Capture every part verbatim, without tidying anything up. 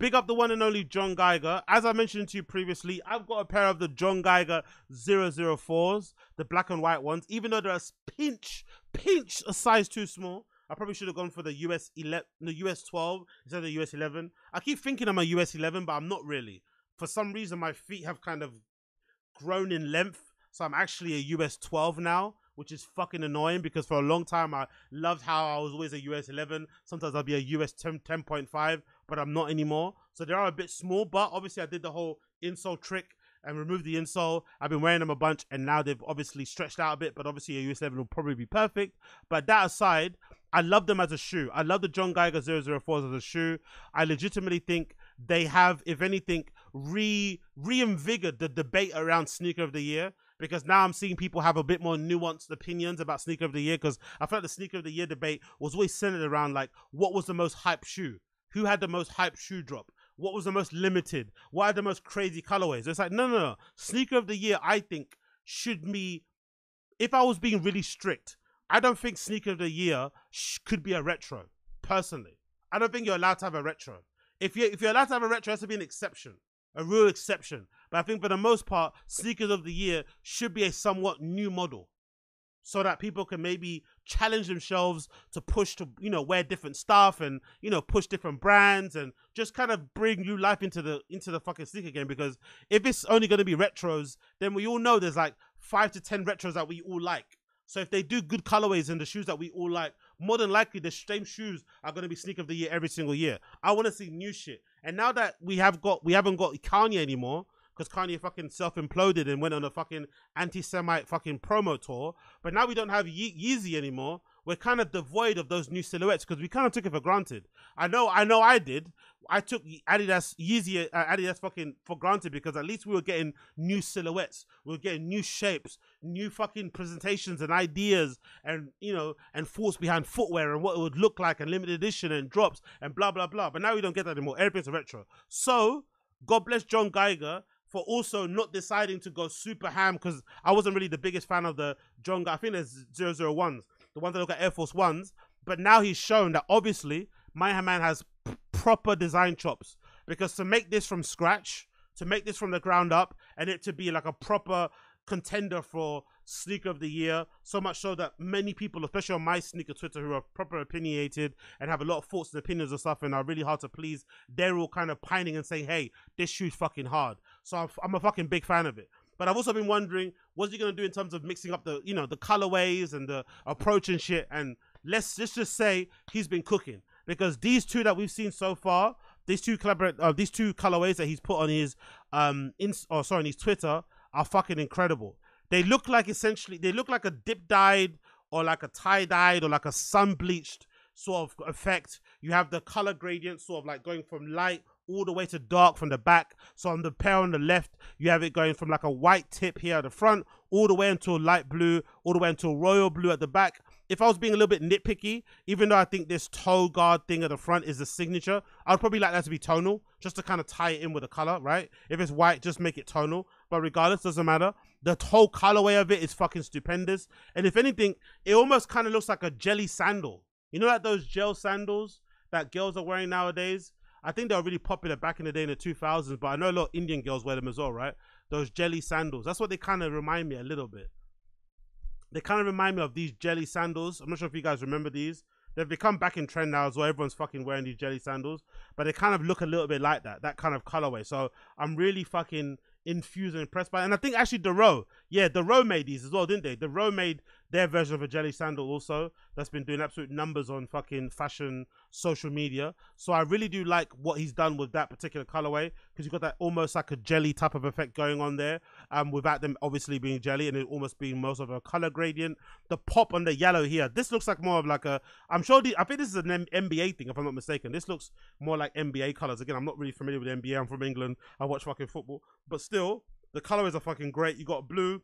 Big up the one and only John Geiger. As I mentioned to you previously, I've got a pair of the John Geiger zero zero fours, the black and white ones, even though they're a pinch, pinch a size too small. I probably should have gone for the U S eleven, the U S twelve instead of the U S eleven. I keep thinking I'm a U S eleven, but I'm not really. For some reason, my feet have kind of grown in length, so I'm actually a U S twelve now, which is fucking annoying because for a long time, I loved how I was always a U S eleven. Sometimes I'll be a U S ten point five, but I'm not anymore. So they are a bit small, but obviously I did the whole insole trick and removed the insole. I've been wearing them a bunch, and now they've obviously stretched out a bit, but obviously a U S eleven will probably be perfect. But that aside, I love them as a shoe. I love the John Geiger zero zero fours as a shoe. I legitimately think they have, if anything, re reinvigorated the debate around Sneaker of the Year, because now I'm seeing people have a bit more nuanced opinions about Sneaker of the Year, because I felt the Sneaker of the Year debate was always centered around, like, what was the most hype shoe? Who had the most hype shoe drop? What was the most limited? What are the most crazy colorways? It's like, no, no, no. Sneaker of the Year, I think, should be, if I was being really strict, I don't think Sneaker of the Year sh could be a retro, personally. I don't think you're allowed to have a retro. If you're, if you're allowed to have a retro, it has to be an exception, a real exception. But I think for the most part, Sneakers of the Year should be a somewhat new model so that people can maybe challenge themselves to push to, you know, wear different stuff and, you know, push different brands and just kind of bring new life into the, into the fucking sneaker game. Because if it's only going to be retros, then we all know there's like five to ten retros that we all like. So if they do good colorways in the shoes that we all like, more than likely the same shoes are going to be Sneaker of the Year every single year. I want to see new shit. And now that we have got, we haven't got Kanye anymore, because Kanye fucking self-imploded and went on a fucking anti-Semite fucking promo tour. But now we don't have Ye Yeezy anymore. We're kind of devoid of those new silhouettes because we kind of took it for granted. I know, I know, I did. I took Adidas Yeezy, uh, Adidas fucking for granted because at least we were getting new silhouettes, we were getting new shapes, new fucking presentations and ideas, and you know, and thoughts behind footwear and what it would look like and limited edition and drops and blah blah blah. But now we don't get that anymore. Everything's a retro. So God bless John Geiger for also not deciding to go super ham, because I wasn't really the biggest fan of the John Geiger. I think there's zero zero ones. The ones that look at Air Force Ones, but now he's shown that obviously my man has proper design chops, because to make this from scratch, to make this from the ground up, and it to be like a proper contender for Sneaker of the Year, so much so that many people, especially on my sneaker Twitter, who are proper opinionated and have a lot of thoughts and opinions and stuff and are really hard to please, they're all kind of pining and saying, hey, this shoe's fucking hard. So I'm, I'm a fucking big fan of it. But I've also been wondering, what's he going to do in terms of mixing up the, you know, the colorways and the approach and shit? And let's, let's just say he's been cooking, because these two that we've seen so far, these two collaborate, uh, these two colorways that he's put on his, um, in, oh, sorry, on his Twitter are fucking incredible. They look like essentially, they look like a dip dyed or like a tie dyed or like a sun bleached sort of effect. You have the color gradient sort of like going from light all the way to dark from the back. So on the pair on the left, you have it going from like a white tip here at the front, all the way until light blue, all the way until royal blue at the back. If I was being a little bit nitpicky, even though I think this toe guard thing at the front is the signature, I'd probably like that to be tonal, just to kind of tie it in with the color, right? If it's white, just make it tonal. But regardless, doesn't matter. The whole colorway of it is fucking stupendous. And if anything, it almost kind of looks like a jelly sandal. You know, like those gel sandals that girls are wearing nowadays? I think they were really popular back in the day in the two thousands, but I know a lot of Indian girls wear them as well, right? Those jelly sandals. That's what they kind of remind me a little bit. They kind of remind me of these jelly sandals. I'm not sure if you guys remember these. They've become back in trend now as well. Everyone's fucking wearing these jelly sandals, but they kind of look a little bit like that, that kind of colorway. So I'm really fucking infused and impressed by it. And I think actually The Row, yeah, The Row made these as well, didn't they? The Row made their version of a jelly sandal also, that's been doing absolute numbers on fucking fashion social media. So I really do like what he's done with that particular colorway, because you've got that almost like a jelly type of effect going on there, um, without them obviously being jelly and it almost being most of a color gradient. The pop on the yellow here, this looks like more of like a, I'm sure, the, I think this is an N B A thing if I'm not mistaken. This looks more like N B A colors. Again, I'm not really familiar with the N B A. I'm from England. I watch fucking football. But still, the colorways are fucking great. You got blue.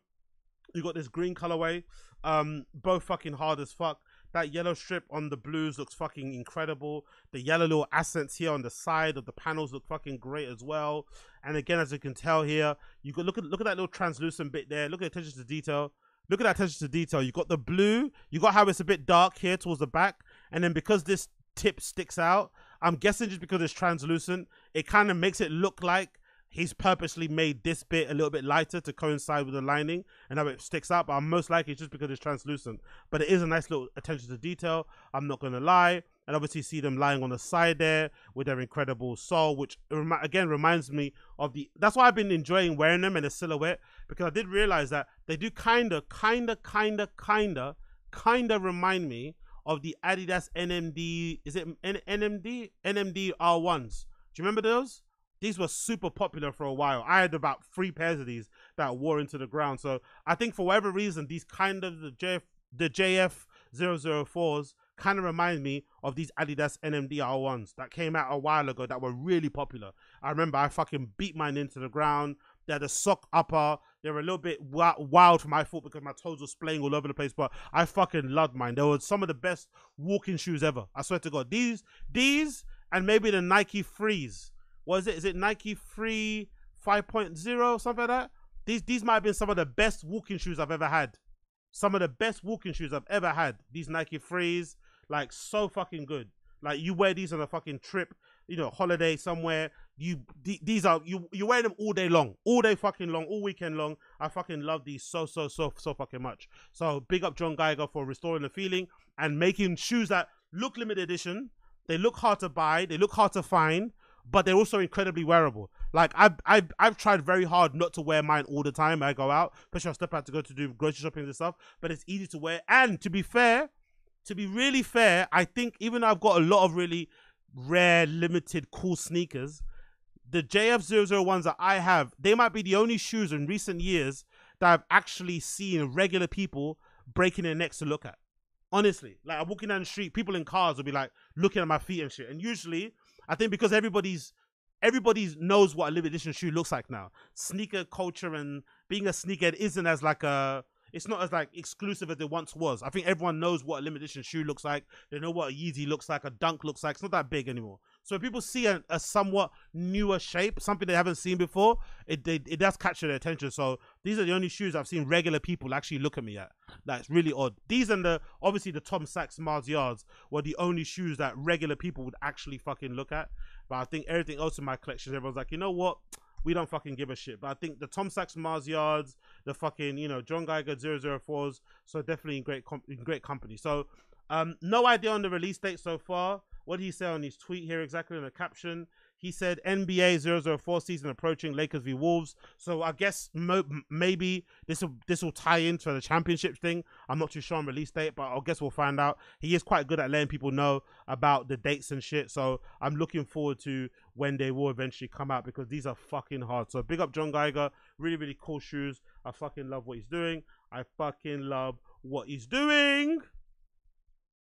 You got this green colorway, um, both fucking hard as fuck. That yellow strip on the blues looks fucking incredible. The yellow little accents here on the side of the panels look fucking great as well. And again, as you can tell here, you got look at look at that little translucent bit there. Look at the attention to detail. Look at that attention to detail. You got the blue. You got how it's a bit dark here towards the back, and then because this tip sticks out, I'm guessing just because it's translucent, it kind of makes it look like he's purposely made this bit a little bit lighter to coincide with the lining, and how it sticks out. But I'm most likely it's just because it's translucent. But it is a nice little attention to detail, I'm not going to lie. And obviously see them lying on the side there with their incredible sole, which remi again reminds me of the... That's why I've been enjoying wearing them in a silhouette, because I did realize that they do kind of, kind of, kind of, kind of, kind of remind me of the Adidas N M D... Is it N NMD? N M D R ones. Do you remember those? These were super popular for a while. I had about three pairs of these that wore into the ground. So I think for whatever reason, these kind of... The J F, the J F zero zero fours... kind of remind me of these Adidas N M D R ones that came out a while ago that were really popular. I remember I fucking beat mine into the ground. They had a sock upper. They were a little bit wild for my foot because my toes were splaying all over the place, but I fucking loved mine. They were some of the best walking shoes ever. I swear to God. These, these, and maybe the Nike Frees. What is it? Is it Nike Free five point oh, something like that? These, these might have been some of the best walking shoes I've ever had. Some of the best walking shoes I've ever had. These Nike Frees. Like, so fucking good. Like, you wear these on a fucking trip, you know, holiday somewhere. You th these are you you wear them all day long, all day fucking long, all weekend long. I fucking love these so so so so fucking much. So big up John Geiger for restoring the feeling and making shoes that look limited edition. They look hard to buy, they look hard to find, but they're also incredibly wearable. Like, I've, I've, I've tried very hard not to wear mine all the time when I go out, especially I step out to go to do grocery shopping and stuff, but it's easy to wear. And to be fair, To be really fair, I think even though I've got a lot of really rare, limited, cool sneakers, the J F zero zero ones that I have, they might be the only shoes in recent years that I've actually seen regular people breaking their necks to look at. Honestly, like, I'm walking down the street, people in cars will be like looking at my feet and shit. And usually, I think because everybody's everybody knows what a limited edition shoe looks like now. Sneaker culture and being a sneakerhead isn't as like a... It's not as like exclusive as it once was. I think everyone knows what a limited edition shoe looks like. They know what a Yeezy looks like, a Dunk looks like. It's not that big anymore. So if people see a, a somewhat newer shape, something they haven't seen before, it, they, it does capture their attention. So these are the only shoes I've seen regular people actually look at me at. That's really odd. These and the obviously the Tom Sachs Mars Yards were the only shoes that regular people would actually fucking look at. But I think everything else in my collection, everyone's like, you know what? We don't fucking give a shit. But I think the Tom Sachs Mars Yards, the fucking, you know, John Geiger zero zero fours, so definitely in great com in great company. So um, no idea on the release date so far. What did he say on his tweet here exactly in the caption? He said N B A zero zero four season approaching, Lakers v Wolves. So I guess mo maybe this will this will tie into the championship thing. I'm not too sure on release date, but I guess we'll find out. He is quite good at letting people know about the dates and shit. So I'm looking forward to when they will eventually come out, because these are fucking hard. So big up John Geiger. Really, really cool shoes. I fucking love what he's doing. I fucking love what he's doing.